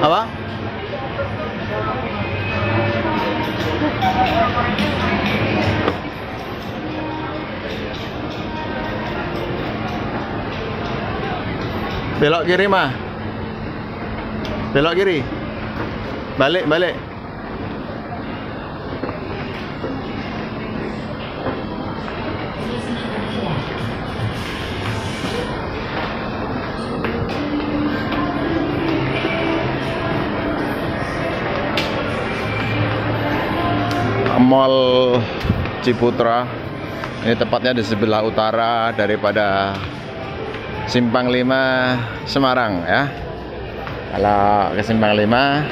Apa? Belok kiri mah. Belok kiri. Balik, balik. Mall Ciputra ini tepatnya di sebelah utara daripada Simpang Lima Semarang ya. Kalau ke Simpang Lima,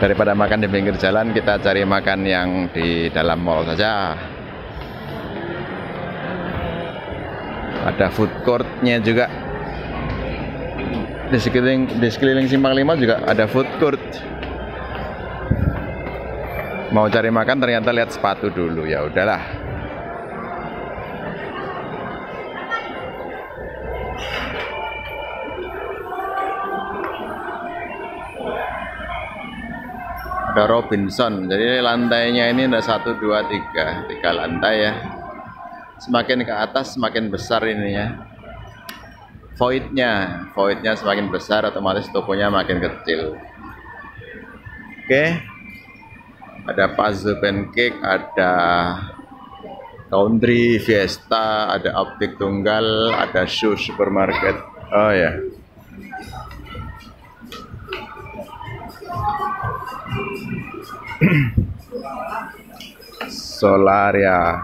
daripada makan di pinggir jalan, kita cari makan yang di dalam mall saja. Ada food courtnya juga di sekeliling Simpang Lima juga ada food court. Mau cari makan ternyata lihat sepatu dulu, ya udahlah. Ada Robinson, jadi lantainya ini ada 1, 2, 3 lantai ya. Semakin ke atas semakin besar ini ya. Voidnya semakin besar, otomatis tokonya makin kecil. Oke. Ada Puzzle Pancake, ada Country Fiesta, ada Optik Tunggal, ada Shoe Supermarket. Oh ya. Solaria.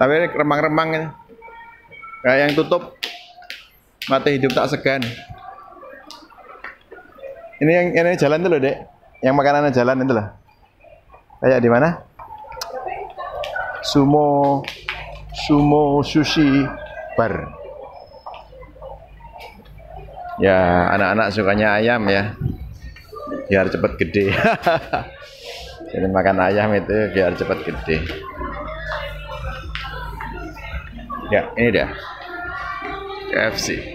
Tapi ini remang-remang ini. Kayak yang tutup. Mati hidup tak segan. Ini yang jalan itu loh, Dek. Yang makanannya jalan itu loh. Kayak di mana? Sumo sushi bar. Ya, anak-anak sukanya ayam ya. Biar cepat gede. Jadi makan ayam itu biar cepat gede. Ya, ini dia. KFC.